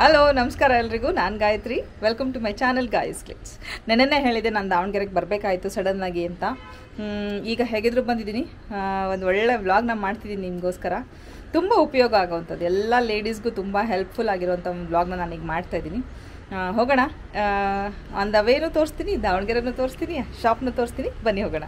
Hello ನಮಸ್ಕಾರ ಎಲ್ಲರಿಗೂ ನಾನು Gayatri welcome to my channel guys clicks ನೆನ್ನೆ ಹೇಳಿದೆ ನಾನು ದಾವಣಗೆರೆಗೆ ಬರಬೇಕಾಯಿತು ಸಡನ್ ಆಗಿ ಅಂತ ಈಗ ಹೇಗಿದ್ರು ಬಂದಿದ್ದೀನಿ ಒಂದು ಒಳ್ಳೆ ವ್ಲಾಗ್ ನಾನು ಮಾಡ್ತಿದ್ದೀನಿ ನಿಮಗೋಸ್ಕರ ತುಂಬ ಉಪಯೋಗ ಆಗುವಂತದ್ದು ಎಲ್ಲ ಲೇಡೀಸ್ಗೂ ತುಂಬ ಹೆಲ್ಪ್ಫುಲ್ ಆಗಿರುವಂತ ಒಂದು ವ್ಲಾಗ್ ನಾನು ಈಗ ಮಾಡ್ತಾ ಇದ್ದೀನಿ ಹೋಗೋಣ ಆನ್ ದ ವೇನೂ ತೋರಿಸ್ತೀನಿ ದಾವಣಗೆರೆನೂ ತೋರಿಸ್ತೀನಿ ಶಾಪ್ನೂ ತೋರಿಸ್ತೀನಿ ಬನ್ನಿ ಹೋಗೋಣ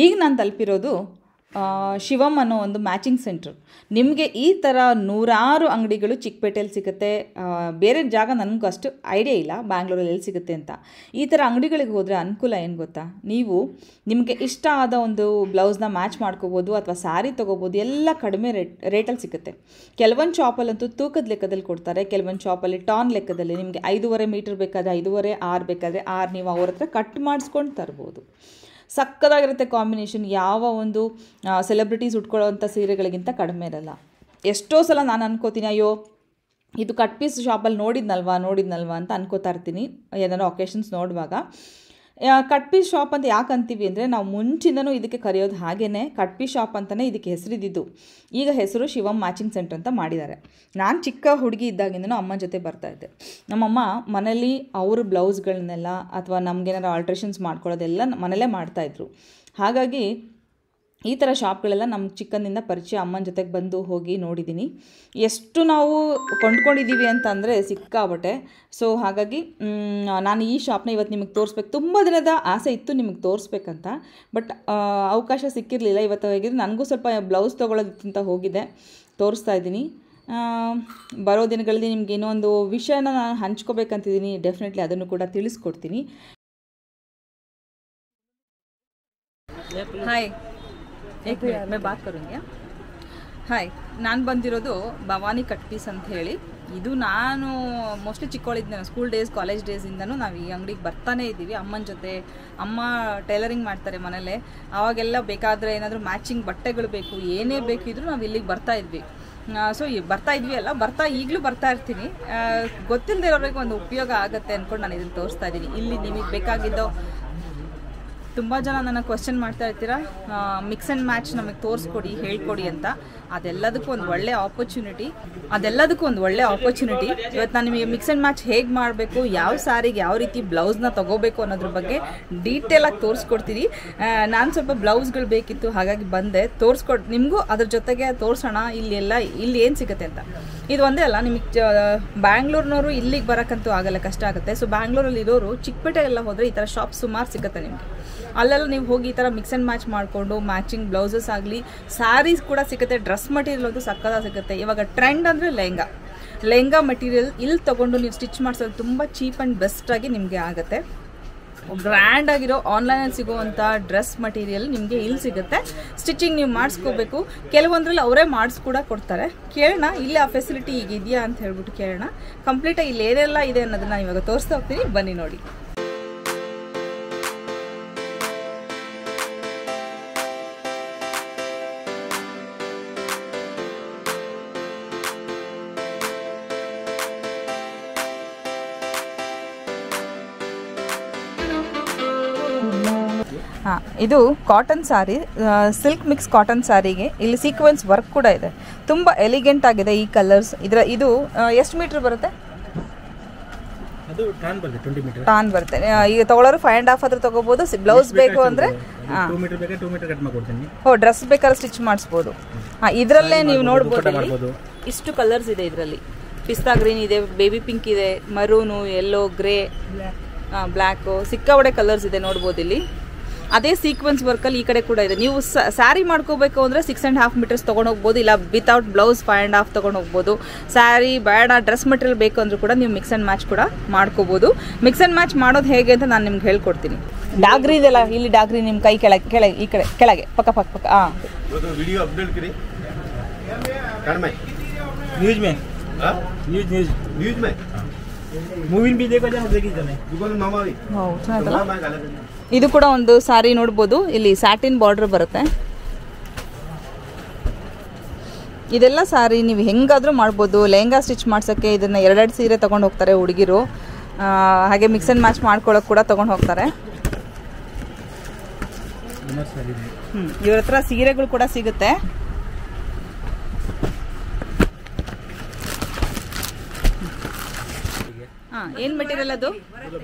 ಈಗ ನಾನು ತಲುಪಿರೋದು ಶಿವಂ ಅನ್ನೋ ಒಂದು ಮ್ಯಾಚಿಂಗ್ ಸೆಂಟರ್. ನಿಮಗೆ ಈ ಥರ ನೂರಾರು ಅಂಗಡಿಗಳು ಚಿಕ್ಕಪೇಟೆಯಲ್ಲಿ ಸಿಗುತ್ತೆ, ಬೇರೆ ಜಾಗ ನನಗೂ ಅಷ್ಟು ಐಡಿಯಾ ಇಲ್ಲ ಬ್ಯಾಂಗ್ಳೂರಲ್ಲಿ ಎಲ್ಲಿ ಸಿಗುತ್ತೆ ಅಂತ. ಈ ಥರ ಅಂಗಡಿಗಳಿಗೆ ಹೋದರೆ ಅನುಕೂಲ ಏನು ಗೊತ್ತಾ, ನೀವು ನಿಮಗೆ ಇಷ್ಟ ಆದ ಒಂದು ಬ್ಲೌಸ್ನ ಮ್ಯಾಚ್ ಮಾಡ್ಕೋಬೋದು ಅಥವಾ ಸ್ಯಾರಿ ತೊಗೋಬೋದು. ಎಲ್ಲ ಕಡಿಮೆ ರೇಟಲ್ಲಿ ಸಿಗುತ್ತೆ. ಕೆಲವೊಂದು ಶಾಪಲ್ಲಂತೂ ತೂಕದ ಲೆಕ್ಕದಲ್ಲಿ ಕೊಡ್ತಾರೆ, ಕೆಲವೊಂದು ಶಾಪಲ್ಲಿ ಟಾನ್ ಲೆಕ್ಕದಲ್ಲಿ. ನಿಮಗೆ 5.5 ಮೀಟರ್ ಬೇಕಾದರೆ 5.5, 6 ಬೇಕಾದರೆ 6 ನೀವು ಅವ್ರ ಹತ್ರ ಕಟ್ ಮಾಡಿಸ್ಕೊಂಡು ತರ್ಬೋದು. ಸಕ್ಕದಾಗಿರುತ್ತೆ ಕಾಂಬಿನೇಷನ್. ಯಾವ ಒಂದು ಸೆಲೆಬ್ರಿಟೀಸ್ ಉಟ್ಕೊಳ್ಳೋವಂಥ ಸೀರೆಗಳಿಗಿಂತ ಕಡಿಮೆ ಇರಲ್ಲ. ಎಷ್ಟೋ ಸಲ ನಾನು ಅನ್ಕೋತೀನಿ, ಅಯ್ಯೋ ಇದು ಕಟ್ ಪೀಸ್ ಶಾಪಲ್ಲಿ ನೋಡಿದ್ನಲ್ವಾ ಅಂತ ಅನ್ಕೋತಾ ಇರ್ತೀನಿ ಏನಾದ್ರು ಒಕೇಶನ್ಸ್ ನೋಡುವಾಗ. ಕಟ್ ಪೀಸ್ ಶಾಪ್ ಅಂತ ಯಾಕೆ ಅಂತೀವಿ ಅಂದರೆ, ನಾವು ಮುಂಚಿಂದನೂ ಇದಕ್ಕೆ ಕರೆಯೋದು ಹಾಗೇ, ಕಟ್ ಪೀಸ್ ಶಾಪ್ ಅಂತಲೇ ಇದಕ್ಕೆ ಹೆಸರಿದ್ದು. ಈಗ ಹೆಸರು ಶಿವಂ ಮ್ಯಾಚಿಂಗ್ ಸೆಂಟರ್ ಅಂತ ಮಾಡಿದ್ದಾರೆ. ನಾನು ಚಿಕ್ಕ ಹುಡುಗಿ ಇದ್ದಾಗಿಂದನೂ ಅಮ್ಮನ ಜೊತೆ ಬರ್ತಾಯಿದ್ದೆ. ನಮ್ಮಮ್ಮ ಮನೇಲಿ ಅವ್ರ ಬ್ಲೌಸ್ಗಳನ್ನೆಲ್ಲ ಅಥವಾ ನಮಗೇನಾರು ಆಲ್ಟ್ರೇಷನ್ಸ್ ಮಾಡ್ಕೊಳ್ಳೋದೆಲ್ಲ ಮನೇಲೇ ಮಾಡ್ತಾಯಿದ್ರು. ಹಾಗಾಗಿ ಈ ಥರ ಶಾಪ್ಗಳೆಲ್ಲ ನಮ್ಮ ಚಿಕ್ಕಂದಿನಿಂದ ಪರಿಚಯ. ಅಮ್ಮನ ಜೊತೆಗೆ ಬಂದು ಹೋಗಿ ನೋಡಿದ್ದೀನಿ. ಎಷ್ಟು ನಾವು ಕೊಂಡ್ಕೊಂಡಿದ್ದೀವಿ ಅಂತಂದರೆ ಸಿಕ್ಕಾಬಟ್ಟೆ. ಸೊ ಹಾಗಾಗಿ ನಾನು ಈ ಶಾಪ್ನ ಇವತ್ತು ನಿಮಗೆ ತೋರಿಸ್ಬೇಕು. ತುಂಬ ದಿನದ ಆಸೆ ಇತ್ತು ನಿಮಗೆ ತೋರಿಸ್ಬೇಕಂತ, ಬಟ್ ಅವಕಾಶ ಸಿಕ್ಕಿರಲಿಲ್ಲ. ಇವತ್ತು ಹೇಗಿದ್ರೆ ನನಗೂ ಸ್ವಲ್ಪ ಬ್ಲೌಸ್ ತೊಗೊಳೋದಿತ್ತಂತ ಹೋಗಿದ್ದೆ, ತೋರಿಸ್ತಾ ಇದ್ದೀನಿ. ಬರೋ ದಿನಗಳಲ್ಲಿ ನಿಮ್ಗೆ ಇನ್ನೊಂದು ವಿಷಯನ ನಾನು ಹಂಚ್ಕೋಬೇಕಂತಿದ್ದೀನಿ. ಡೆಫಿನೆಟ್ಲಿ ಅದನ್ನು ಕೂಡ ತಿಳಿಸ್ಕೊಡ್ತೀನಿ. ಹಾಯ್, एक मिनट मैं बात करूँगी. हाय, ನಾನು ಬಂದಿರೋದು ಭವಾನಿ ಕಟ್ ಪೀಸ್ ಅಂತ ಹೇಳಿ. ಇದು ನಾನು ಮೋಸ್ಟ್ಲಿ ಚಿಕ್ಕವಳಿದ್ದೆ, ಸ್ಕೂಲ್ ಡೇಸ್ ಕಾಲೇಜ್ ಡೇಸಿಂದನೂ ನಾವು ಈ ಅಂಗಡಿಗೆ ಬರ್ತಾನೆ ಇದ್ದೀವಿ ಅಮ್ಮನ ಜೊತೆ. ಅಮ್ಮ ಟೈಲರಿಂಗ್ ಮಾಡ್ತಾರೆ ಮನೇಲೆ. ಆವಾಗೆಲ್ಲ ಬೇಕಾದರೆ ಏನಾದರೂ ಮ್ಯಾಚಿಂಗ್ ಬಟ್ಟೆಗಳು ಬೇಕು, ಏನೇ ಬೇಕಿದ್ರೂ ನಾವು ಇಲ್ಲಿಗೆ ಬರ್ತಾ ಇದ್ವಿ. ಸೊ ಈಗಲೂ ಬರ್ತಾ ಇರ್ತೀನಿ. ಗೊತ್ತಿಲ್ಲದೆ ಇರೋರಿಗೆ ಒಂದು ಉಪಯೋಗ ಆಗುತ್ತೆ ಅಂದ್ಕೊಂಡು ನಾನು ಇದನ್ನು ತೋರಿಸ್ತಾ ಇದ್ದೀನಿ. ಇಲ್ಲಿ ನಿಮಗೆ ಬೇಕಾಗಿದ್ದೋ ತುಂಬ ಜನ ನನ್ನ ಕ್ವಶನ್ ಮಾಡ್ತಾ ಇರ್ತೀರ, ಮಿಕ್ಸ್ ಆ್ಯಂಡ್ ಮ್ಯಾಚ್ ನಮಗೆ ತೋರಿಸ್ಕೊಡಿ ಹೇಳ್ಕೊಡಿ ಅಂತ. ಅದೆಲ್ಲದಕ್ಕೂ ಒಂದು ಒಳ್ಳೆ ಆಪರ್ಚುನಿಟಿ. ಇವತ್ತು ನಾನು ನಿಮಗೆ ಮಿಕ್ಸ್ ಆ್ಯಂಡ್ ಮ್ಯಾಚ್ ಹೇಗೆ ಮಾಡಬೇಕು, ಯಾವ ಸ್ಯಾರಿಗೆ ಯಾವ ರೀತಿ ಬ್ಲೌಸ್ನ ತೊಗೋಬೇಕು ಅನ್ನೋದ್ರ ಬಗ್ಗೆ ಡೀಟೇಲಾಗಿ ತೋರಿಸ್ಕೊಡ್ತೀನಿ. ನಾನು ಸ್ವಲ್ಪ ಬ್ಲೌಸ್ಗಳು ಬೇಕಿತ್ತು, ಹಾಗಾಗಿ ಬಂದೆ ತೋರಿಸ್ಕೊಡ್ ನಿಮಗೂ ಅದ್ರ ಜೊತೆಗೆ ತೋರಿಸೋಣ ಇಲ್ಲಿ ಏನು ಸಿಗುತ್ತೆ ಅಂತ. ಇದು ಒಂದೇ ಅಲ್ಲ, ನಿಮಗೆ ಬ್ಯಾಂಗ್ಳೂರ್ನವರು ಇಲ್ಲಿಗೆ ಬರೋಕ್ಕಂತೂ ಆಗಲ್ಲ, ಕಷ್ಟ ಆಗುತ್ತೆ. ಸೊ ಬ್ಯಾಂಗ್ಳೂರಲ್ಲಿ ಇರೋರು ಚಿಕ್ಕಪೇಟೆ ಎಲ್ಲ ಹೋದರೆ ಈ ಥರ ಶಾಪ್ ಸುಮಾರು ಸಿಗುತ್ತೆ ನಿಮಗೆ. ಅಲ್ಲೆಲ್ಲ ನೀವು ಹೋಗಿ ಈ ಥರ ಮಿಕ್ಸ್ ಆ್ಯಂಡ್ ಮ್ಯಾಚ್ ಮಾಡಿಕೊಂಡು ಮ್ಯಾಚಿಂಗ್ ಬ್ಲೌಸಸ್ ಆಗಲಿ, ಸ್ಯಾರೀಸ್ ಕೂಡ ಸಿಗುತ್ತೆ. ಡ್ರೆಸ್ ಮಟೀರಿಯಲ್ ಅಂತೂ ಸಕ್ಕದಾಗಿ ಸಿಗುತ್ತೆ. ಇವಾಗ ಟ್ರೆಂಡ್ ಅಂದರೆ ಲೆಹಂಗಾ ಮಟೀರಿಯಲ್ ಇಲ್ಲಿ ತೊಗೊಂಡು ನೀವು ಸ್ಟಿಚ್ ಮಾಡಿಸೋದು ತುಂಬ ಚೀಪ್ ಆ್ಯಂಡ್ ಬೆಸ್ಟಾಗಿ ನಿಮಗೆ ಆಗುತ್ತೆ. ಗ್ರ್ಯಾಂಡಾಗಿರೋ ಆನ್ಲೈನಲ್ಲಿ ಸಿಗುವಂಥ ಡ್ರೆಸ್ ಮಟೀರಿಯಲ್ ನಿಮಗೆ ಇಲ್ಲಿ ಸಿಗುತ್ತೆ. ಸ್ಟಿಚಿಂಗ್ ನೀವು ಮಾಡಿಸ್ಕೋಬೇಕು. ಕೆಲವೊಂದರಲ್ಲಿ ಅವರೇ ಮಾಡಿಸ್ ಕೂಡ ಕೊಡ್ತಾರೆ. ಕೇಳೋಣ ಇಲ್ಲಿ ಆ ಫೆಸಿಲಿಟಿ ಈಗ ಇದೆಯಾ ಅಂತ ಹೇಳ್ಬಿಟ್ಟು ಕೇಳೋಣ. ಕಂಪ್ಲೀಟಾಗಿ ಇಲ್ಲಿ ಏನೆಲ್ಲ ಇದೆ ಅನ್ನೋದನ್ನ ಇವಾಗ ತೋರಿಸ್ತಾ ಹೋಗ್ತೀನಿ, ಬನ್ನಿ ನೋಡಿ. ಹಾಂ, ಇದು cotton sari, silk mix cotton ಸ್ಯಾರಿಗೆ ಇಲ್ಲಿ ಸೀಕ್ವೆನ್ಸ್ ವರ್ಕ್ ಕೂಡ ಇದೆ. ತುಂಬ ಎಲಿಗೆಂಟ್ ಆಗಿದೆ ಈ ಕಲರ್ಸ್. ಇದು ಎಷ್ಟು ಮೀಟ್ರ್ ಬರುತ್ತೆ? ಟಾನ್ ಬರುತ್ತೆ. ಈಗ ತಗೊಳ್ಳೋರು 5.5 ಆದರೂ ತೊಗೋಬೋದು. ಬ್ಲೌಸ್ ಬೇಕು ಅಂದರೆ ಡ್ರೆಸ್ ಬೇಕಾದ್ರೆ ಸ್ಟಿಚ್ ಮಾಡಿಸ್ಬೋದು. ಹಾಂ, ಇದರಲ್ಲೇ ನೀವು ನೋಡ್ಬೋದು ಇಷ್ಟು ಕಲರ್ಸ್ ಇದೆ ಇದರಲ್ಲಿ. ಪಿಸ್ತಾ ಗ್ರೀನ್ ಇದೆ, ಬೇಬಿ ಪಿಂಕ್ ಇದೆ, ಮರೂನು, ಯೆಲ್ಲೋ, ಗ್ರೇ, ಬ್ಲ್ಯಾಕು, ಸಿಕ್ಕಾವಡೆ ಕಲರ್ಸ್ ಇದೆ ನೋಡ್ಬೋದು ಇಲ್ಲಿ. ಅದೇ ಸೀಕ್ವೆನ್ಸ್ ವರ್ಕಲ್ಲಿ ಈ ಕಡೆ ಕೂಡ ಇದೆ. ನೀವು ಸ್ಯಾರಿ ಮಾಡ್ಕೋಬೇಕು ಅಂದರೆ 6.5 ಮೀಟರ್ಸ್ ತೊಗೊಂಡು ಹೋಗ್ಬೋದು, ಇಲ್ಲ ವಿತೌಟ್ ಬ್ಲೌಸ್ 5.5 ತೊಗೊಂಡು ಹೋಗ್ಬೋದು. ಸ್ಯಾರಿ ಬೇಡ, ಡ್ರೆಸ್ ಮಟೀರಿಯಲ್ ಬೇಕು ಅಂದರೂ ಕೂಡ ನೀವು ಮಿಕ್ಸ್ ಆ್ಯಂಡ್ ಮ್ಯಾಚ್ ಕೂಡ ಮಾಡ್ಕೋಬೋದು. ಮಿಕ್ಸ್ ಆ್ಯಂಡ್ ಮ್ಯಾಚ್ ಮಾಡೋದು ಹೇಗೆ ಅಂತ ನಾನು ನಿಮ್ಗೆ ಹೇಳ್ಕೊಡ್ತೀನಿ. ಡಾಗ್ರಿ ಇದೆಲ್ಲ ಇಲ್ಲಿ, ಡಾಗ್ರಿ ನಿಮ್ಮ ಕೈ ಕೆಳಗೆ ಕೆಳಗೆ ಈ ಕಡೆ ಕೆಳಗೆ ಪಕ್ಕ ಪಕ್ಕ ಪಕ್ಕ. ಹಾಂ, न्यूज में मूवी भी देखा जाना सारी नोडबहुदु इल्ली साटिन बॉर्डर बरुत्ते ಇದೆಲ್ಲ ಸಾರಿ ನೀವು ಹೆಂಗಾದರೂ ಮಾಡಬಹುದು ಲೆಹಂಗಾ ಸ್ಟಿಚ್ ಮಾಡ್ಸಕ್ಕೆ ಇದನ್ನ ಎರಡೆರಡು ಸೀರೆ ತಗೊಂಡ ಹೋಗ್ತಾರೆ ಹುಡುಗಿರು ಹಾಗೆ ಮಿಕ್ಸ್ ಅಂಡ್ ಮ್ಯಾಚ್ ಮಾಡ್ಕೊಳ್ಳೋಕೆ ಕೂಡ ತಗೊಂಡ ಹೋಗ್ತಾರೆ ಇವರತ್ರ ಸೀರೆಗಳು ಕೂಡ ಸಿಗುತ್ತೆ ಏನು ಮೆಟೀರಿಯಲ್ ಅದು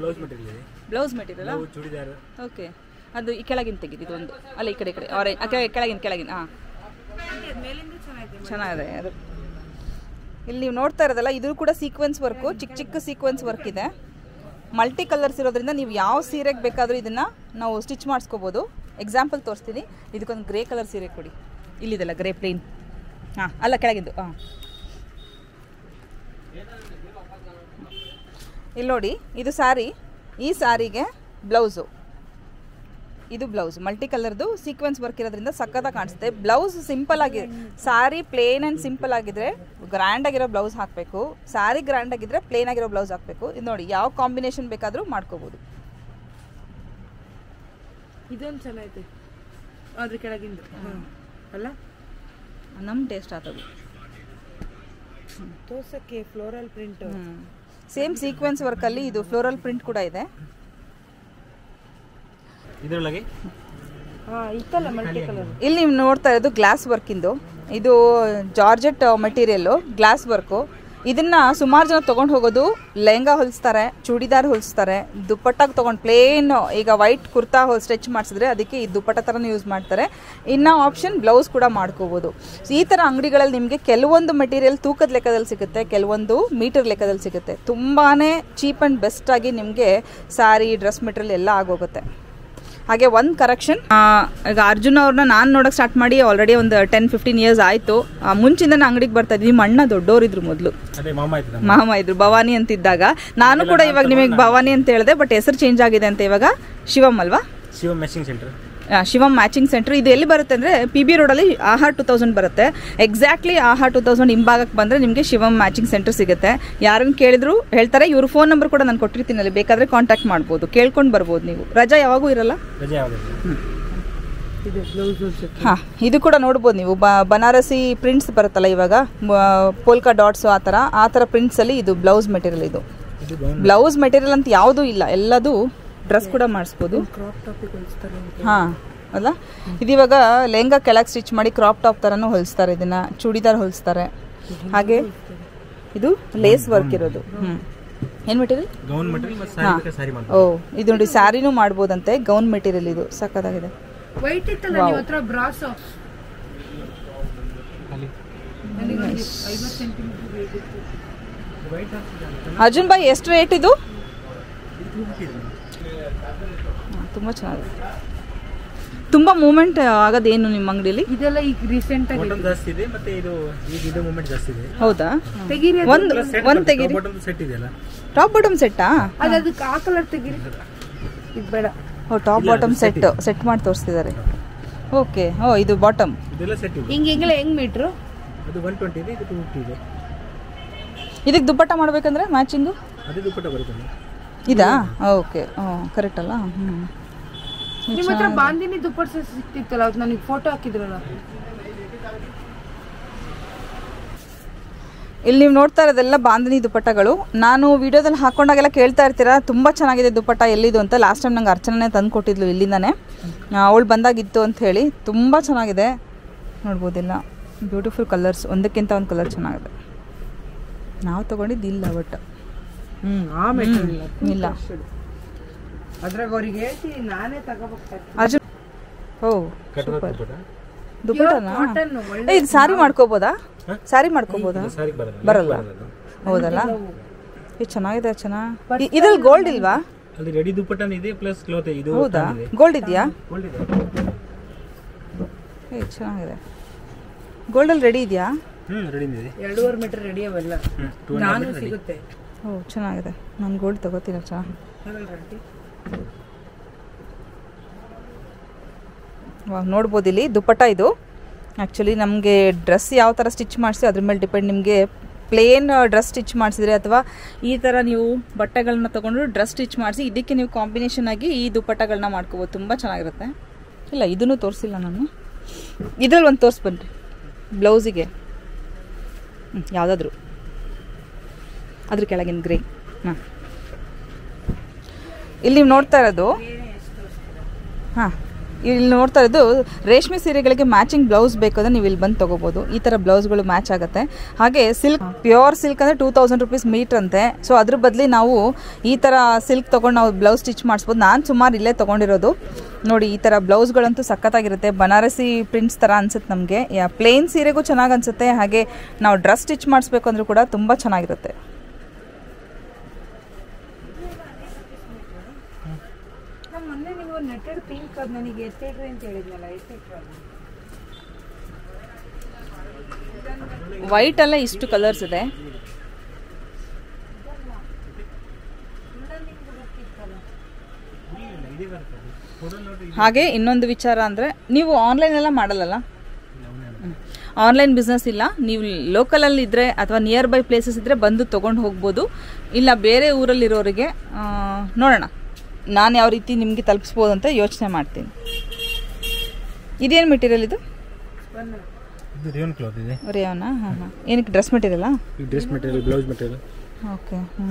ಬ್ಲೌಸ್ ಮೆಟೀರಿಯಲ್ ಇದೆ ಬ್ಲೌಸ್ ಮೆಟೀರಿಯಲ್ ಆ ಚೂಡಿದಾರ್ ಓಕೆ ಅದು ಈ ಕೆಳಗಿನ ತೆಗಿದಿದ್ದು ಒಂದು ಅಲ್ಲ ಈ ಕಡೆ ಈ ಕಡೆ ಆರೆಂಜ್ ಆ ಕೆಳಗಿನ ಹಾ ಚೆನ್ನಾಗಿದೆ ಅದು ಇಲ್ಲಿ ನೀವು ನೋಡ್ತಾ ಇರೋದಲ್ಲ ಇದು ಕೂಡ ಸೀಕ್ವೆನ್ಸ್ ವರ್ಕ್ ಚಿಕ್ಕ ಚಿಕ್ಕ ಸೀಕ್ವೆನ್ಸ್ ವರ್ಕ್ ಇದೆ ಮಲ್ಟಿ ಕಲರ್ಸ್ ಇರೋದ್ರಿಂದ ನೀವು ಯಾವ ಸೀರೆಗೆ ಬೇಕಾದರೂ ಇದನ್ನ ನಾವು ಸ್ಟಿಚ್ ಮಾಡಿಸ್ಕೋಬಹುದು ಎಕ್ಸಾಂಪಲ್ ತೋರಿಸ್ತೀನಿ ಇದಕ್ಕೊಂದು ಗ್ರೇ ಕಲರ್ ಸೀರೆ ಕೊಡಿ ಇಲ್ಲಿ ಇದೆಲ್ಲ ಗ್ರೇ ಪ್ಲೇನ್ ಹಾ ಅಲ್ಲ ಕೆಳಗಿದ್ದು ಹಾ ಇಲ್ಲಿ ನೋಡಿ ಇದು ಸಾರಿ ಈ ಸಾರಿಗೆ ಬ್ಲೌಸ್ ಇದು ಬ್ಲೌಸ್ ಮಲ್ಟಿ ಕಲರ್ದು ಸೀಕ್ವೆನ್ಸ್ ವರ್ಕ್ ಇರೋದ್ರಿಂದ ಸಕ್ಕತ್ತಾಗಿ ಕಾಣಿಸುತ್ತೆ ಬ್ಲೌಸ್ ಸಿಂಪಲ್ ಆಗಿ ಸಾರಿ ಪ್ಲೇನ್ ಅಂಡ್ ಸಿಂಪಲ್ ಆಗಿದ್ರೆ ಗ್ರ್ಯಾಂಡ್ ಆಗಿರೋ ಬ್ಲೌಸ್ ಹಾಕಬೇಕು ಸಾರಿ ಗ್ರ್ಯಾಂಡ್ ಆಗಿದ್ರೆ ಪ್ಲೇನ್ ಆಗಿರೋ ಬ್ಲೌಸ್ ಹಾಕಬೇಕು ಇದು ನೋಡಿ ಯಾವ ಕಾಂಬಿನೇಷನ್ ಬೇಕಾದರೂ ಮಾಡ್ಕೋಬಹುದು ಇದೊಂದು ಚೆನ್ನಾಗಿದೆ ಅದರ ಕೆಳಗಿಂದ ಅಲ್ಲ ನಮ್ಮ ಟೇಸ್ಟ್ ಆತದು ತೋಸಕ್ಕೆ floral print same sequins work ಅಲ್ಲಿ ಇದು ಫ್ಲೋರಲ್ ಪ್ರಿಂಟ್ ಕೂಡ ಇದೆ ಇದರೊಳಗೆ ಇತ್ತಲ್ಲ ಮಲ್ಟಿ ಕಲರ್ ಇಲ್ಲಿ ನೀವು ನೋಡ್ತಾ ಇರೋದು ಗ್ಲಾಸ್ ವರ್ಕ್ ಇಂದು ಇದು ಜಾರ್ಜೆಟ್ ಮೆಟೀರಿಯಲ್ ಗ್ಲಾಸ್ ವರ್ಕ್ ಇದನ್ನ ಸುಮಾರು ಜನ ತಗೊಂಡು ಹೋಗೋದು ಲೆಹಂಗಾ ಹೊಲಿಸ್ತಾರೆ ಚೂಡಿದಾರ್ ಹೊಲಿಸ್ತಾರೆ ದುಪ್ಪಟ್ಟಾಗಿ ತಗೊಂಡು ಪ್ಲೇನ್ ಈಗ ವೈಟ್ ಕುರ್ತಾ ಸ್ಟಿಚ್ ಮಾಡಿಸಿದ್ರೆ ಅದಕ್ಕೆ ಈ ದುಪ್ಪಟ್ಟ ಥರನೂ ಯೂಸ್ ಮಾಡ್ತಾರೆ ಇನ್ನು ಆಪ್ಷನ್ ಬ್ಲೌಸ್ ಕೂಡ ಮಾಡ್ಕೋಬೋದು ಈ ಥರ ಅಂಗಡಿಗಳಲ್ಲಿ ನಿಮಗೆ ಕೆಲವೊಂದು ಮೆಟೀರಿಯಲ್ ತೂಕದ ಲೆಕ್ಕದಲ್ಲಿ ಸಿಗುತ್ತೆ ಕೆಲವೊಂದು ಮೀಟರ್ ಲೆಕ್ಕದಲ್ಲಿ ಸಿಗುತ್ತೆ ತುಂಬಾ ಚೀಪ್ ಆ್ಯಂಡ್ ಬೆಸ್ಟಾಗಿ ನಿಮಗೆ ಸಾರಿ ಡ್ರೆಸ್ ಮೆಟೀರಿಯಲ್ ಎಲ್ಲ ಆಗೋಗುತ್ತೆ ಹಾಗೆ ಒಂದು ಕರೆಕ್ಷನ್ ಈಗ ಅರ್ಜುನ್ ಅವ್ರನ್ನ ನಾನು ನೋಡೋಕೆ ಸ್ಟಾರ್ಟ್ ಮಾಡಿ ಆಲ್ರೆಡಿ ಒಂದು 10-15 ಇಯರ್ಸ್ ಆಯಿತು ಮುಂಚಿಂದ ಅಂಗಡಿಗೆ ಬರ್ತಾ ಇದ್ವಿ ನಿಮ್ಮ ಅಣ್ಣ ದೊಡ್ಡೋರಿದ್ರು ಮೊದಲು ಮಾಮ ಇದ್ರು ಭವಾನಿ ಅಂತಿದ್ದಾಗ ನಾನು ಕೂಡ ಇವಾಗ ನಿಮಗೆ ಭವಾನಿ ಅಂತ ಹೇಳಿದೆ ಬಟ್ ಹೆಸರು ಚೇಂಜ್ ಆಗಿದೆ ಅಂತ ಇವಾಗ ಶಿವಮ್ ಅಲ್ವಾ Shivam matching centre Shivam matching centre ಇದು ಎಲ್ಲಿ ಬರುತ್ತೆ ಅಂದರೆ ಪಿ ಬಿ ರೋಡಲ್ಲಿ ಆಹಾರ್ 2000 ಬರುತ್ತೆ ಎಕ್ಸಾಕ್ಟ್ಲಿ ಆಹಾರ್ 2000 ಹಿಂಭಾಗಕ್ಕೆ ಬಂದರೆ ನಿಮಗೆ ಶಿವಮ್ ಮ್ಯಾಚಿಂಗ್ ಸೆಂಟರ್ ಸಿಗುತ್ತೆ ಯಾರನ್ನು ಕೇಳಿದ್ರು ಹೇಳ್ತಾರೆ ಇವರು ಫೋನ್ ನಂಬರ್ ಕೂಡ ನಾನು ಕೊಟ್ಟಿರ್ತೀನಿ ಅಲ್ಲಿ ಬೇಕಾದರೆ ಕಾಂಟ್ಯಾಕ್ಟ್ ಮಾಡ್ಬೋದು ಕೇಳ್ಕೊಂಡು ಬರ್ಬೋದು ನೀವು ರಜಾ ಯಾವಾಗೂ ಇರಲ್ಲ ಹಾಂ ಇದು ಕೂಡ ನೋಡ್ಬೋದು ನೀವು ಬನಾರಸಿ ಪ್ರಿಂಟ್ಸ್ ಬರುತ್ತಲ್ಲ ಇವಾಗ ಪೋಲ್ಕಾ ಡಾಟ್ಸು ಆ ಥರ ಪ್ರಿಂಟ್ಸಲ್ಲಿ ಇದು ಬ್ಲೌಸ್ ಮೆಟೀರಿಯಲ್ ಇದು ಬ್ಲೌಸ್ ಮೆಟೀರಿಯಲ್ ಅಂತ ಯಾವುದೂ ಇಲ್ಲ ಎಲ್ಲದೂ ಡ್ರೆಸ್ ಕೂಡ ಮಾಡಿಸ್ಬೋದು ಹಾಂ ಅಲ್ಲ ಇದಿವಾಗ ಲೆಹಂಗಾ ಕೆಳಗೆ ಸ್ಟಿಚ್ ಮಾಡಿ ಕ್ರಾಪ್ ಟಾಪ್ ಥರನೂ ಹೊಲಿಸ್ತಾರೆ ಇದನ್ನು ಚೂಡಿದಾರ್ ಹೊಲಿಸ್ತಾರೆ ಹಾಗೆ ಇದು ಲೇಸ್ ವರ್ಕ್ ಇರೋದು ಏನು ಮೆಟೀರಿಯಲ್ ಓ ಇದು ನೋಡಿ ಸ್ಯಾರಿನೂ ಮಾಡ್ಬೋದಂತೆ ಗೌನ್ ಮೆಟೀರಿಯಲ್ ಇದು ಸಕ್ಕತ್ತಾಗಿದೆ ಅರ್ಜುನ್ ಬಾಯ್ ಎಷ್ಟು ರೇಟ್ ಇದು ತುಂಬ ಚೆನ್ನಾಗಿದೆ ತುಂಬ ಮೂವ್ಮೆಂಟ್ ಆಗೋದೇನು ನಿಮ್ಮ ಅಂಗಡಿಯಲ್ಲಿ ಇದೆಲ್ಲ ಈಗ ರೀಸೆಂಟ್ ಆಗಿ ಬಾಟಮ್ ಜಾಸ್ತಿ ಇದೆ ಮತ್ತೆ ಇದು ಈಗ ಇದು ಮೂವ್ಮೆಂಟ್ ಜಾಸ್ತಿ ಇದೆ ಹೌದಾ ತೆಗಿರಿ ಒಂದು ತೆಗಿರಿ ಬಾಟಮ್ ಸೆಟ್ ಇದೆಯಲ್ಲ ಟಾಪ್ ಬಾಟಮ್ ಸೆಟ್ಟಾ ಅದು ಅದಕ್ಕೆ ಆ ಕಲರ್ ತೆಗಿರಿ ಇದು ಬೇಡ ಓ ಟಾಪ್ ಬಾಟಮ್ ಸೆಟ್ ಸೆಟ್ ಮಾಡಿ ತೋರಿಸ್ತಿದ್ದಾರೆ ಓಕೆ ಓ ಇದು ಬಾಟಮ್ ಇದೆಲ್ಲ ಸೆಟ್ ಇದೆ ಹಿಂಗೆಲ್ಲ ಹೆಂಗ್ ಮೀಟರ್ ಅದು 120 ಇದೆ ಇದು 250 ಇದೆ ಇದಕ್ಕೆ ದುಪ್ಪಟ್ಟ ಮಾಡಬೇಕಂದ್ರೆ ಮ್ಯಾಚಿಂಗ್ ಅದು ದುಪ್ಪಟ್ಟ ಬರುತ್ತೆ ಇದಾ ಓಕೆ ಕರೆಕ್ಟ್ ಅಲ್ಲ ನಿಮ್ಮ ಹತ್ರ ಬಾಂದಿನಿ ದುಪ್ಪಟ್ಟ ಸಿಕ್ತಿತ್ತಲ್ಲ ಅದು ನನಗೆ ಫೋಟೋ ಹಾಕಿದ್ರಲ್ಲ ಇಲ್ಲಿ ನೀವು ನೋಡ್ತಾ ಇರೋದೆಲ್ಲ ಬಾಂದಿನಿ ದುಪ್ಪಟ್ಟಗಳು ನಾನು ವಿಡಿಯೋದಲ್ಲಿ ಹಾಕೊಂಡಾಗೆಲ್ಲ ಕೇಳ್ತಾ ಇರ್ತೀರಾ ತುಂಬ ಚೆನ್ನಾಗಿದೆ ದುಪ್ಪಟ್ಟ ಎಲ್ಲಿದು ಅಂತ ಲಾಸ್ಟ್ ಟೈಮ್ ನಂಗೆ ಅರ್ಚನೆ ತಂದು ಕೊಟ್ಟಿದ್ಲು ಇಲ್ಲಿಂದಾನೆ ಅವಳು ಬಂದಾಗಿತ್ತು ಅಂತ ಹೇಳಿ ತುಂಬ ಚೆನ್ನಾಗಿದೆ ನೋಡ್ಬೋದಿಲ್ಲ ಬ್ಯೂಟಿಫುಲ್ ಕಲರ್ಸ್ ಒಂದಕ್ಕಿಂತ ಒಂದು ಕಲರ್ ಚೆನ್ನಾಗಿದೆ ನಾವು ತೊಗೊಂಡಿದ್ದಿಲ್ಲ ಬಟ್ ಇಲ್ಲ ಅದ್ರಾಗ ಅವರಿಗೆ ಹೇಳ್ತೀನಿ ನಾನೇ ತಗೋಬೇಕಾಗ್ತದೆ ಇದು ಸಾರಿ ಮಾಡ್ಕೋಬೋದಾ ಸಾರಿ ಮಾಡ್ಕೋಬೋದಾ ಬರಲ್ಲ ಹೌದಲ್ಲ ಇದು ಚೆನ್ನಾಗಿದೆ ಚೆನ್ನಾಗಿ ಇದ್ರಲ್ಲಿ ಗೋಲ್ಡ್ ಇಲ್ವಾ ಅಲ್ಲಿ ರೆಡಿ ದುಪ್ಪಟ್ಟನ ಇದೆ ಪ್ಲಸ್ ಕ್ಲೋತ್ ಇದೆ ಹೌದಾ ಗೋಲ್ಡ್ ಇದೆಯಾ ಚೆನ್ನಾಗಿದೆ ಗೋಲ್ಡಲ್ಲಿ ರೆಡಿ ಇದೆಯಾ ರೆಡಿ ಇದೆ 2.5 ಮೀಟರ್ ರೆಡಿ ಅವೆಲ್ಲ ನಾನು ಸಿಗುತ್ತೆ ಓ ಚೆನ್ನಾಗಿದೆ ನಾನು ಗೋಲ್ಡ್ ತಗೋತೀನಿ ಚೆನ್ನಾಗಿ ನೋಡ್ಬೋದು ಇಲ್ಲಿ ದುಪ್ಪಟ್ಟ ಇದು ಆ್ಯಕ್ಚುಲಿ ನಮಗೆ ಡ್ರೆಸ್ ಯಾವ ಥರ ಸ್ಟಿಚ್ ಮಾಡಿಸಿ ಅದ್ರ ಮೇಲೆ ಡಿಪೆಂಡ್ ನಿಮಗೆ प्लेन ड्रेस स्टिच ಮಾಡಿಸಿದ್ರೆ अथवा ಈ ತರ ನೀವು ಬಟ್ಟೆಗಳನ್ನು ತಗೊಂಡು ड्रेस ಸ್ಟಿಚ್ ಮಾಡಿಸಿ ಇದಕ್ಕೆ ನೀವು ಕಾಂಬಿನೇಷನ್ ಆಗಿ ಈ ದುಪಟ್ಟಗಳನ್ನು ಮಾಡ್ಕೊಬಹುದು ತುಂಬಾ ಚೆನ್ನಾಗಿರುತ್ತೆ ಇಲ್ಲ ಇದನ್ನು ತೋರಿಸಿಲ್ಲ ನಾನು ಇದರಲ್ಲಿ ಒಂದು ತೋರಿಸ ಬನ್ನಿ ಬ್ಲೌಸ್ ಗೆ ಯಾವದಾದರೂ ಅದರ ಕೆಳಗಿನ ಗ್ರೇ ಹಾ ಇಲ್ಲಿ ನೀವು ನೋಡ್ತಾ ಇರೋದು ಹಾ ಇಲ್ಲಿ ನೋಡ್ತಾ ಇರೋದು ರೇಷ್ಮೆ ಸೀರೆಗಳಿಗೆ ಮ್ಯಾಚಿಂಗ್ ಬ್ಲೌಸ್ ಬೇಕಂದ್ರೆ ನೀವು ಇಲ್ಲಿ ಬಂದು ತಗೋಬಹುದು ಈ ತರ ಬ್ಲೌಸ್ ಗಳು ಮ್ಯಾಚ್ ಆಗುತ್ತೆ ಹಾಗೆ ಸಿಲ್ಕ್ ಪ್ಯೂರ್ ಸಿಲ್ಕ್ ಅಂದ್ರೆ 2000 ರೂಪಾಯಿ ಮೀಟರ್ ಅಂತೆ ಸೋ ಅದರ ಬದಲಿ ನಾವು ಈ ತರ ಸಿಲ್ಕ್ ತಗೊಂಡು ನಾವು ಬ್ಲೌಸ್ ಸ್ಟಿಚ್ ಮಾಡಿಸಬಹುದು ನಾನು ಸುಮಾರು ಇಲ್ಲೇ ತಗೊಂಡಿರೋದು ನೋಡಿ ಈ ತರ ಬ್ಲೌಸ್ ಗಳಂತೂ ಸಕ್ಕತ್ತಾಗಿರುತ್ತೆ ಬನಾರಸಿ ಪ್ರಿಂಟ್ಸ್ ತರ ಅನ್ಸುತ್ತೆ ನಮಗೆ ಯಾ ಪ್ಲೇನ್ ಸೀರೆಗೂ ಚೆನ್ನಾಗಿ ಅನ್ಸುತ್ತೆ ಹಾಗೆ ನಾವು ಡ್ರೆಸ್ ಸ್ಟಿಚ್ ಮಾಡಿಸಬೇಕು ಅಂದ್ರೆ ಕೂಡ ತುಂಬಾ ಚೆನ್ನಾಗಿರುತ್ತೆ व्हाइट अल्ल इष्टु कलर्स इदे हागे इन्नोंदु विचार अंद्रे नीवु ऑनलाइन एल्ल माडल्ल ऑनलाइन बिजनेस इल्ल नीवु लोकल अल्लि इद्रे अथवा नियर बाय प्लेसेस इद्रे बंदु तगोंडु होगबहुदु इल्ल बेरे ऊरल्लि इरोवरिगे नोडोण ನಾನು ಯಾವ ರೀತಿ ನಿಮಗೆ ತಲುಪಿಸಬಹುದು ಅಂತ ಯೋಚನೆ ಮಾಡ್ತೀನಿ ಇದೇನ್ ಮೆಟೀರಿಯಲ್ ಇದು ಇದು ರೇಯನ್ ಕ್ಲಾತ್ ಇದೆ ರೇಯನಾ ಹಾ ಹಾ ಏನಕ್ಕೆ ಡ್ರೆಸ್ ಮೆಟೀರಿಯಲ್ ಆ ಈ dress material blouse material okay ಹಾ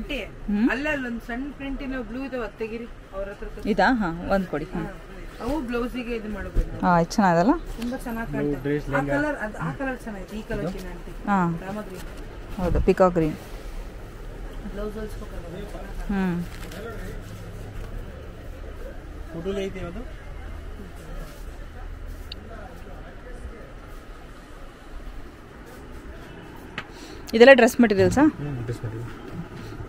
ಅಂತೆ ಅಲ್ಲಲ್ಲ ಒಂದು ಸಣ್ಣ ಪ್ರಿಂಟ್ ಇನ ಬ್ಲೂ ಇದೆ ಒತ್ತಗಿರಿ ಅವರತ್ರ ಇದಾ ಹಾ ಒಂದು ಕೊಡಿ ಅವು ಬ್ಲೌಸ್ ಗೆ ಇದು ಮಾಡಬಹುದು ಹಾ ಚೆನ್ನಾಗಿದೆ ಅಲ್ಲ ತುಂಬಾ ಚೆನ್ನಾಗಿ ಕಾಣುತ್ತೆ ಆ ಕಲರ್ ಚೆನ್ನಾಗಿದೆ ಈ ಕಲರ್ ಕಿನಂತೆ ಹಾ ರಾಮಗ್ರಿ ಹೌದು ಪಿಕಾಕ್ ಗ್ರೀನ್ ड्रेस मटेरियल्स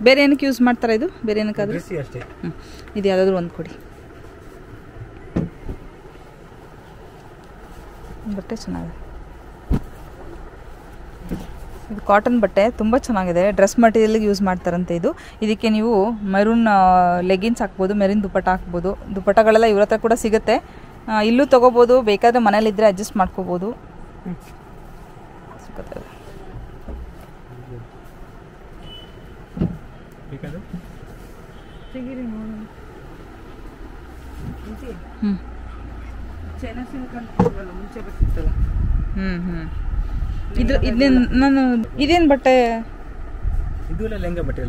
बेरे ಏನಕ್ಕೆ ಯೂಸ್ ಮಾಡ್ತಾರೆ ಇದು ಬೇರೆ ಏನಕ್ಕಾದರೂ ಡ್ರೆಸ್ ಅಷ್ಟೇ ಇದು ಯಾದಾದರೂ ಒಂದು ಕೊಡಿ ಬಟ್ಟೆ ಚೆನ್ನಾಗಿದೆ कॉटन बट्टे तुम चेन्नागिदे ड्रेस मटेरियल यूज माड्तारंते इदु इदक्के नीवु मरून लेगिंग्स हाकबहुदु मरून दुपट्टा हाकबहुदु दुपट्टागळेल्ल इवर हत्र कूड सिगुत्ते इल्लू तगोबहुदु बेकादरे मनेयल्लि इद्रे अड्जस्ट माड्कोबहुदु बटे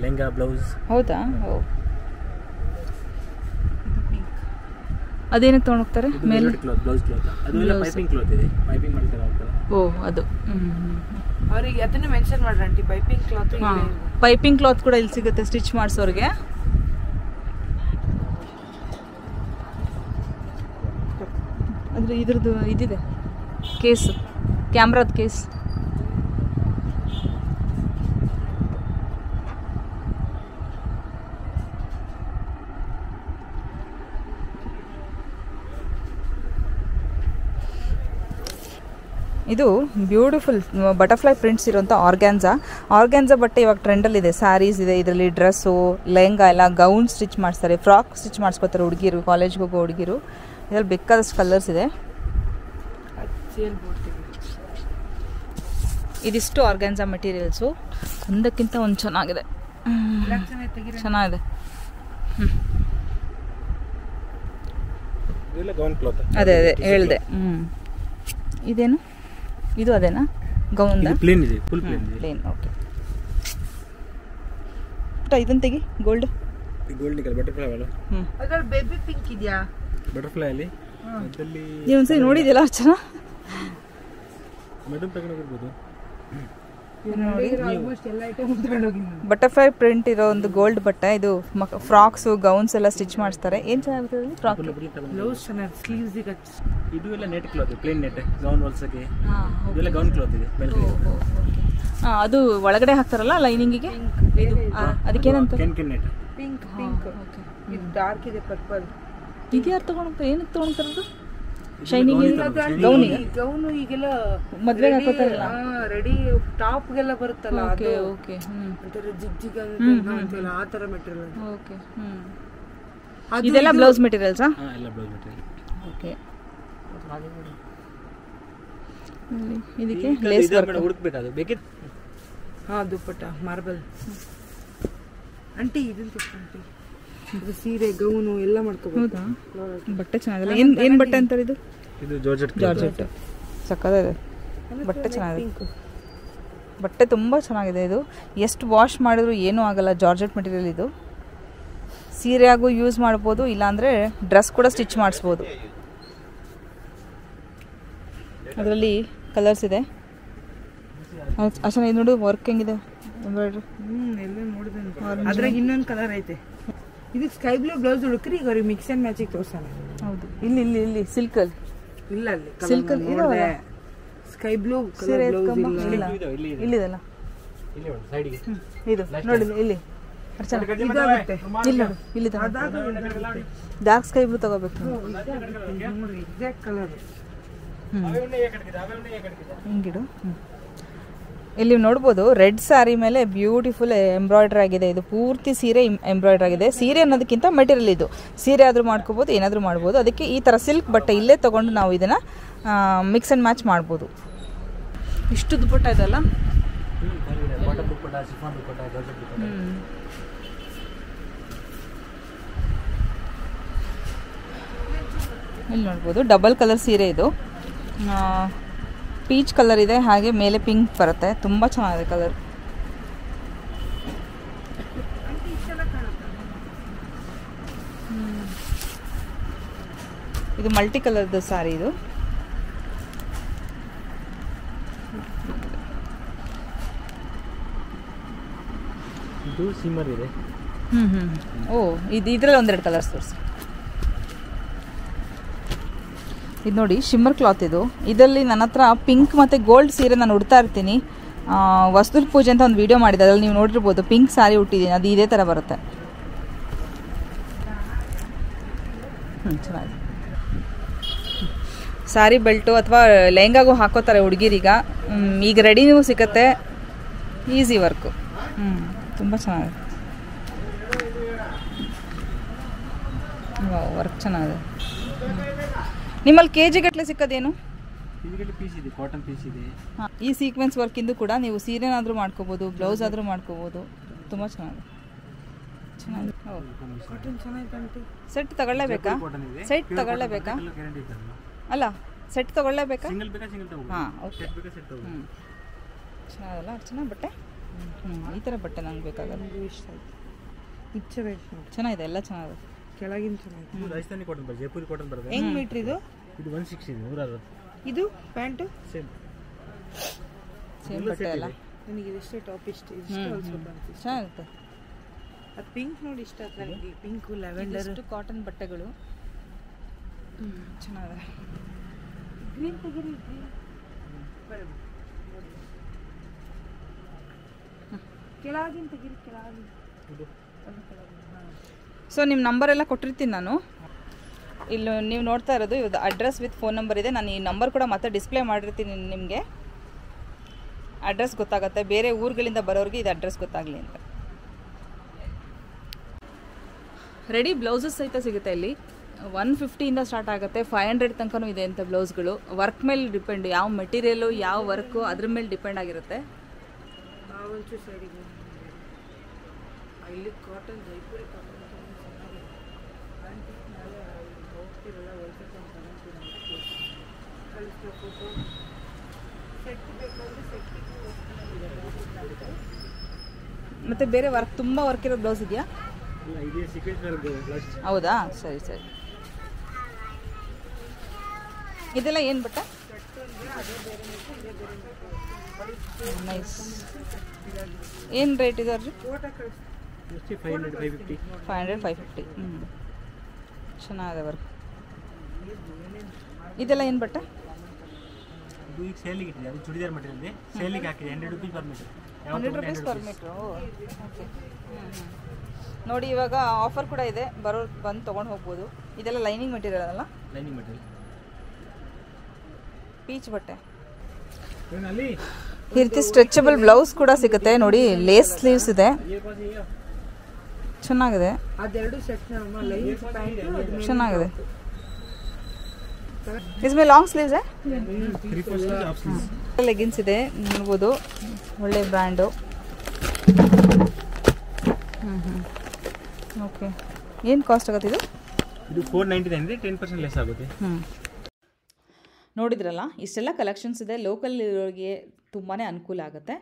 लेहंगा ब्लौज हौदा अदेन तोंडोगुत्तारे मेल क्लॉथ ब्लौज क्लॉथ अदुल्ल पाइपिंग क्लॉथ इदे पाइपिंग माड्तारे ओ अदु ಅವರಿಗೆ ಅದನ್ನ ಮೆನ್ಷನ್ ಮಾಡ್ರಿ ಆಂಟಿ पाइपिंग क्लॉथ ಇದೆ पाइपिंग क्लॉथ ಕೂಡ ಇಲ್ಲಿ ಸಿಗುತ್ತೆ ಸ್ಟಿಚ್ ಮಾಡ್ಸೋರಿಗೆ ಅಂದ್ರೆ ಇದರದು ಇದಿದೆ ಕೇಸ್ ಕ್ಯಾಮೆರಾದ ಕೇಸ್ ಇದು ಬ್ಯೂಟಿಫುಲ್ ಬಟರ್ಫ್ಲೈ ಪ್ರಿಂಟ್ಸ್ ಇರುವಂತ ಆರ್ಗಾನ್ಜಾ ಬಟ್ಟೆ ಇವಾಗ ಟ್ರೆಂಡ್ ಅಲ್ಲಿ ಇದೆ ಸ್ಯಾರೀಸ್ ಇದೆ ಇದರಲ್ಲಿ ಡ್ರೆಸ್ ಲೆಹಂಗಾ ಎಲ್ಲ ಗೌನ್ ಸ್ಟಿಚ್ ಮಾಡ್ತಾರೆ ಫ್ರಾಕ್ ಸ್ಟಿಚ್ ಮಾಡ್ಸ್ಕೊತಾರೆ ಹುಡುಗಿರು ಕಾಲೇಜ್ ಹೋಗೋ ಹುಡುಗಿರು ಇದರಲ್ಲಿ ಬೇಕಾದಷ್ಟು ಕಲರ್ಸ್ ಇದೆ ಇದಿಷ್ಟು ಆರ್ಗಾನ್ಜಾ ಮೆಟೀರಿಯಲ್ಸ್ ಒಂದಕ್ಕಿಂತ ಒಂದು ಚೆನ್ನಾಗಿದೆ ಚೆನ್ನಾಗಿದೆ ಇದೆಲ್ಲ ಗೌನ್ ಕ್ಲಾತ್ ಅದೇ ಅದೇ ಹೇಳಿದೆ ಇದೇನು ಇದು ಅದೇನಾ ಗೌನ್ ಇದು ಪ್ಲೇನ್ ಇದೆ ಫುಲ್ ಪ್ಲೇನ್ ಇದೆ ಪ್ಲೇನ್ ಓಕೆ ತಾ ಇದನ್ನ ತೆಗಿ ಗೋಲ್ಡ್ ಈ ಗೋಲ್ಡ್ ನಿಕಲ್ ಬಟರ್ಫ್ಲೈ ಅಲ್ಲ ಅದರ ಬೇಬಿ ಪಿಂಕ್ ಇದೆಯಾ ಬಟರ್ಫ್ಲೈ ಅಲ್ಲಿ ಅದರಲ್ಲಿ ನೀವು ಒಂದ್ಸರಿ ನೋಡಿದಿಲ್ಲ ಅರ್ಚನಾ ಮೇಡಂ ತಗೊಂಡು ಹೋಗಬಹುದು बटरफ्लाई प्रिंट गोल्ड बट्टे फ्राक्स गौन स्टिच अदे हाक्तारल्ल लाइनिंग ಶೈನಿಂಗ್ ಗೌನ್ ಈಗೆಲ್ಲ ಮದ್ವೆ ಹಾಕೋತಾರಲ್ಲ ರೆಡಿ ಟಾಪ್ ಗೆಲ್ಲ ಬರುತ್ತಲ್ಲ ಓಕೆ ಓಕೆ ಅದರ ಜಿಗ್ಜಿಗ್ ಅಂತಾರಲ್ಲ ಆ ತರ ಮೆಟೀರಿಯಲ್ ಓಕೆ ಇದೆಲ್ಲ ಬ್ಲೌಸ್ ಮೆಟೀರಿಯಲ್ಸ್ ಆ ಎಲ್ಲ ಬ್ಲೌಸ್ ಮೆಟೀರಿಯಲ್ ಓಕೆ ಇದಕ್ಕೆ ಲೇಸ್ ವರ್ಕ್ ಹುಡುಕಬೇಕಾದ ಬೇಕಿ ಹಾ ದುಪಟ್ಟಾ ಮಾರ್ಬಲ್ ಆಂಟಿ ಇದನ್ನ ತಕೊಂಡಿ ಇದು ಸೀರೆ ಗೌನು ಎಲ್ಲ ಮಾಡ್ಕೋಬಹುದು ಬಟ್ಟೆ ಚೆನ್ನಾಗಿದೆ ಏನು ಬಟ್ಟೆ ಅಂತಾರೆ ಇದು ಇದು ಜಾರ್ಜೆಟ್ ಸಕ್ಕದಾಗಿದೆ ಬಟ್ಟೆ ಚೆನ್ನಾಗಿದೆ ಬಟ್ಟೆ ತುಂಬಾ ಚೆನ್ನಾಗಿದೆ ಇದು ಎಷ್ಟು ವಾಶ್ ಮಾಡಿದ್ರು ಏನು ಆಗಲ್ಲ ಜಾರ್ಜೆಟ್ ಮೆಟೀರಿಯಲ್ ಇದು ಸೀರೆ ಆಗು ಯೂಸ್ ಮಾಡಬಹುದು ಇಲ್ಲ ಅಂದ್ರೆ ಡ್ರೆಸ್ ಕೂಡ ಸ್ಟಿಚ್ ಮಾಡಿಸಬಹುದು ಅದರಲ್ಲಿ ಕಲರ್ಸ್ ಇದೆ ಅಸನ ಇದು ನೋಡಿ ವರ್ಕ್ ಹೆಂಗಿದೆ ಎಂಬ್ರಾಯ್ಡರಿ ಎಲ್ಲ ನೋಡಿದೆನು ಅದರ ಇನ್ನೊಂದು ಕಲರ್ ಐತೆ ಇದು ಸ್ಕೈ ಬ್ಲೂ ಬ್ಲೌಸ್ ಹುಡುಕ್ರಿ ಈಗ ಮಿಕ್ಸ್ ಅಂಡ್ ಮ್ಯಾಚಿಂಗ್ ತೋರ್ಸೋಣ ಹೌದು ಇಲ್ಲಿ ಇಲ್ಲಿ ಇಲ್ಲಿ ಸಿಲ್ಕ್ ಅಲ್ಲಿ ಇಲ್ಲ ಅಲ್ಲಿ ಸಿಲ್ಕ್ ಅಲ್ಲಿ ಇದೆ ಸ್ಕೈ ಬ್ಲೂ ಕಲರ್ ಬ್ಲೌಸ್ ಇಲ್ಲ ಇಲ್ಲಿ ಇದೆ ಅಲ್ಲ ಇಲ್ಲಿ ಒಂದು ಸೈಡ್ ಗೆ ಇದು ನೋಡಿ ಇಲ್ಲಿ ಅರ್ಚನ ಇದಾಗುತ್ತೆ ಇಲ್ಲ ಇಲ್ಲಿ ತಗೊಳ್ಳಿ ಡಾರ್ಕ್ ಸ್ಕೈ ಬ್ಲೂ ತಗೋಬೇಕು ನೋಡಿ ಎಕ್ಸಾಕ್ಟ್ ಕಲರ್ हिंगिड़ इल्ली नोडबहुदु रेड सारी मेले ब्यूटिफुल एंब्रायडरी आगिदे इदु पूर्ति सीरे एंब्रायडरी आगिदे सीरे अन्नोदक्किंत मटेरियल इदु सीरे आदरू माड्कोबहुदु एनादरू माडबहुदु अदक्के ई तर सिल्क बट्टे इल्ले तगोंडु नावु इदन्न मिक्स अंड मैच माडबहुदु इष्टु दुपट्टा इदल्ल bottom dupatta chiffon dupatta georgette dupatta इल्ली नोडबहुदु डबल कलर सीरे इदु पीच कलर ಇದೆ ಹಾಗೆ ಮೇಲೆ ಪಿಂಕ್ ಬರುತ್ತೆ ತುಂಬಾ ಚೆನ್ನಾಗಿದೆ ಕಲರ್ ಅಂಟಿ ಇಷ್ಟೆಲ್ಲ ಕಾಣುತ್ತೆ ಇದು ಮಲ್ಟಿ ಕಲರ್ ದ ಸಾರಿ ಇದು ಇದು ಸಿಮರ್ ಇದೆ ಓ ಇದು ಇದರಲ್ಲಿ ಒಂದೆರಡು ಕಲರ್ಸ್ ತೋರಿಸಿ ಇದು ನೋಡಿ ಶಿಮ್ಮರ್ ಕ್ಲಾತ್ ಇದು ಇದರಲ್ಲಿ ನನ್ನತ್ರ ಪಿಂಕ್ ಮತ್ತೆ ಗೋಲ್ಡ್ ಸೀರೆ ನಾನು ಉಡ್ತಾ ಇರ್ತೀನಿ ವಸ್ತು ಪೂಜೆ ಅಂತ ಒಂದು ವಿಡಿಯೋ ಮಾಡಿದೆ ಅದರಲ್ಲಿ ನೀವು ನೋಡಿರಬಹುದು ಪಿಂಕ್ ಸಾರಿ ಉಟ್ಟಿದ್ದೀನಿ ಅದು ಇದೇ ತರ ಬರುತ್ತೆ ಸಾರಿ ಬೆಲ್ಟ್ ಅಥವಾ ಲೆಹಂಗಾಗೂ ಹಾಕೋತಾರೆ ಹುಡುಗಿರಿಗೆ ಈಗ ರೆಡಿನೂ ಸಿಗುತ್ತೆ ಈಸಿ ವರ್ಕ್ ತುಂಬಾ ಚೆನ್ನಾಗಿದೆ ವರ್ಕ್ ಚೆನ್ನಾಗಿದೆ निम्मल केजी गट्टले सिक्कोदेनु केजी गट्टले पीस इदे कॉटन पीस इदे हां ई सीक्वेंस वर्क इंदू ಕೂಡ ನೀವು ಸೀರೆ ಆದ್ರೂ ಮಾಡ್ಕೊಬಹುದು ಬ್ಲೌಸ್ ಆದ್ರೂ ಮಾಡ್ಕೊಬಹುದು ತುಂಬಾ ಚೆನ್ನಾಗಿದೆ ಚೆನ್ನಾಗಿದೆ ಕಟನ್ ಚೆನ್ನಾಗಿದೆ ಅಂತೆ ಸೆಟ್ ತಗೊಳ್ಳಲೇಬೇಕಾ ಸೆಟ್ ತಗೊಳ್ಳಲೇಬೇಕಾ ಅಲ್ಲ ಸೆಟ್ ತಗೊಳ್ಳಲೇಬೇಕಾ ಸಿಂಗಲ್ ಬೇಕಾ ಸಿಂಗಲ್ ತಗೊಳ್ಳೋಣ ಹಾಂ ಓಕೆ ಸೆಟ್ ಬೇಕಾ ಸೆಟ್ ತಗೊಳ್ಳೋಣ ಚೆನ್ನಾಗಿದೆ ಅರ್ಚನಾ ಬಟ್ಟೆ ಈ ತರ ಬಟ್ಟೆ ನನಗೆ ಬೇಕಾಗಲ್ಲ ಇಷ್ಟ ಆಯ್ತು ಇಚ್ಚೆ ಬೇಕು ಚೆನ್ನಾಗಿದೆ ಎಲ್ಲ ಚೆನ್ನಾಗಿದೆ ಕೆಳಗಿನ ಚೆನ್ನಾಗಿದೆ ಇದು ರಾಜಸ್ಥಾನಿ ಕಾಟನ್ ಬರ್ತದೆ ಜೈಪುರಿ ಕಾಟನ್ ಬರ್ತದೆ ಹೆಂಗ್ ಮೀಟರ್ ಇದು ಇದು 160 ಇದೆ 160 ಇದು ಪ್ಯಾಂಟ್ ಸೇಮ್ ಸೇಮ್ ಬಟ್ಟೆ ಅಲ್ಲ ನನಗೆ ಇಷ್ಟೇ ಟಾಪ್ ಇಷ್ಟ ಇಷ್ಟ ಆಲ್ಸೋ ಬರುತ್ತೆ ಇಷ್ಟ ಆಗುತ್ತೆ ಅದು ಪಿಂಕ್ ನೋಡಿ ಇಷ್ಟ ಆಯ್ತು ನನಗೆ ಪಿಂಕ್ ಲ್ಯಾವೆಂಡರ್ ಇಷ್ಟು ಕಾಟನ್ ಬಟ್ಟೆಗಳು ಚೆನ್ನಾಗಿದೆ ಗ್ರೀನ್ ತೆಗೆರಿ ಗ್ರೀನ್ ಬರಬಹುದು ಕೆಳಗಿನ ತೆಗೆರಿ ಕೆಳಗಿನ ಇದು ಅದು ಕೆಳಗಿನ सो निम्म नंबर एल्ल कोट्टिर्तीनि नानु इल्लु नीवु नोड्ता इरोदु इवु अड्रेस विथ फोन नंबर इदे नानु ई नंबर कूड मत्ते डिस्प्ले माडिर्तीनि निमगे अड्रेस गोत्तागुत्ते बेरे ऊरुगळिंद बरोवरिगे इदु अड्रेस गोत्तागलि अंत रेडी ब्लौसस् सहित सिगुत्ते इल्लि 150 ಇಂದ ಸ್ಟಾರ್ಟ್ ಆಗುತ್ತೆ 500 ತನಕನೂ ಇದೆ ಅಂತ ಬ್ಲೌಸ್ ಗಳು ವರ್ಕ್ ಮೇಲೆ ಡಿಪೆಂಡ್ ಯಾವ ಮೆಟೀರಿಯಲ್ ಯಾವ ವರ್ಕ್ ಅದರ ಮೇಲೆ ಡಿಪೆಂಡ್ ಆಗಿರುತ್ತೆ ಬಾವಂಚು ಸೈಡಿಗೆ ಇಲ್ಲಿ ಕಾಟನ್ ಜೈಪುರಿ ಕಾಟನ್ ಮತ್ತೆ ಬೇರೆ ವರ್ಕ್ ತುಂಬಾ ವರ್ಕ್ ಇರೋ ಬ್ಲೌಸ್ ಇದೆಯಾ ಇಲ್ಲ ಇದೆ ಸೀಕ್ವೆನ್ಸ್ ವರ್ಕ್ ಬ್ಲೌಸ್ ಹೌದಾ ಸರಿ ಸರಿ ಇದೆಲ್ಲ ಏನು ಬಟ್ಟೆ ನೈಸ್ ಏನು ರೇಟ್ ಇದೆ ಅರ್ಜಿ 500 550 ಚೆನ್ನಾಗಿದೆ ವರ್ಕ್ ಇದೆಲ್ಲ ಏನು ಬಟ್ಟೆ ಇದು ಸೇಲ್ ಗೆ ಇದೆ ಅದು ಚುಡಿದಾರ್ ಮಟೀರಿಯಲ್ ಇದೆ ಸೇಲ್ ಗೆ ಹಾಕಿದೆ 100 ರೂಪಾಯಿ ಪರ್ ಮೀಟರ್ 100 ರೂಪಾಯಿ ಪರ್ ಮೀಟರ್ ಓಕೆ ನೋಡಿ ಇವಾಗ ಆಫರ್ ಕೂಡ ಇದೆ ಬರೋರು ಬಂದು ತಗೊಂಡು ಹೋಗಬಹುದು ಇದೆಲ್ಲ ಲೈನಿಂಗ್ ಮಟೀರಿಯಲ್ ಅಲ್ಲ ಲೈನಿಂಗ್ ಮಟೀರಿಯಲ್ ಪೀಚ್ ಬಟ್ಟೆ ಏನಲ್ಲಿ ಇರ್ತಿ ಸ್ಟ್ರೆಚಬಲ್ ಬ್ಲೌಸ್ ಕೂಡ ಸಿಗುತ್ತೆ ನೋಡಿ ಲೇಸ್ ಸ್ಲೀವ್ಸ್ ಇದೆ ಚೆನ್ನಾಗಿದೆ ಅದೆರಡು ಸೆಟ್ ನಮ್ಮ ಲೈನಿಂಗ್ ಪ್ಯಾಂಟ್ ಚೆನ್ನಾಗಿದೆ इसमें लॉन्ग स्लीव्स है, लेगिंग्स ಇದೆ ನೋಡಬಹುದು, ಒಳ್ಳೆ ಬ್ರಾಂಡ್. ಓಕೆ, ಏನು ಕಾಸ್ಟ್ ಆಗುತ್ತೆ ಇದು? ಇದು 499 ಇದೆ, 10% ಲೆಸ್ ಆಗುತ್ತೆ. ನೋಡಿದ್ರಲ್ಲ, ಇಷ್ಟೆಲ್ಲ ಕಲೆಕ್ಷನ್ಸ್ ಇದೆ. ಲೋಕಲ್ ಇರೋರಿಗೆ ತುಂಬಾನೇ ಅನುಕೂಲ ಆಗುತ್ತೆ.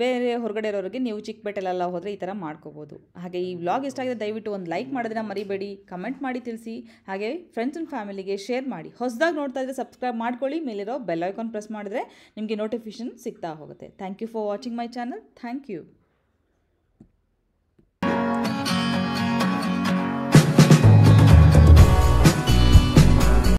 ಬೇರೆ ಹೊರಗಡೆ ಇರೋರಿಗೆ ನೀವು ಚಿಕ್ಕಪೇಟೆಲ್ಲ ಹೋದರೆ ಈ ಥರ ಮಾಡ್ಕೋಬೋದು. ಹಾಗೆ ಈ ವ್ಲಾಗ್ ಇಷ್ಟ ಆಗಿದೆ ದಯವಿಟ್ಟು ಒಂದು ಲೈಕ್ ಮಾಡೋದನ್ನ ಮರಿಬೇಡಿ, ಕಮೆಂಟ್ ಮಾಡಿ ತಿಳಿಸಿ, ಹಾಗೆ ಫ್ರೆಂಡ್ಸ್ ಆ್ಯಂಡ್ ಫ್ಯಾಮಿಲಿಗೆ ಶೇರ್ ಮಾಡಿ. ಹೊಸದಾಗಿ ನೋಡ್ತಾ ಇದ್ದರೆ ಸಬ್ಸ್ಕ್ರೈಬ್ ಮಾಡ್ಕೊಳ್ಳಿ, ಮೇಲಿರೋ ಬೆಲ್ ಐಕಾನ್ ಪ್ರೆಸ್ ಮಾಡಿದ್ರೆ ನಿಮಗೆ ನೋಟಿಫಿಕೇಶನ್ ಸಿಗ್ತಾ ಹೋಗುತ್ತೆ. Thank you for watching my channel. Thank you.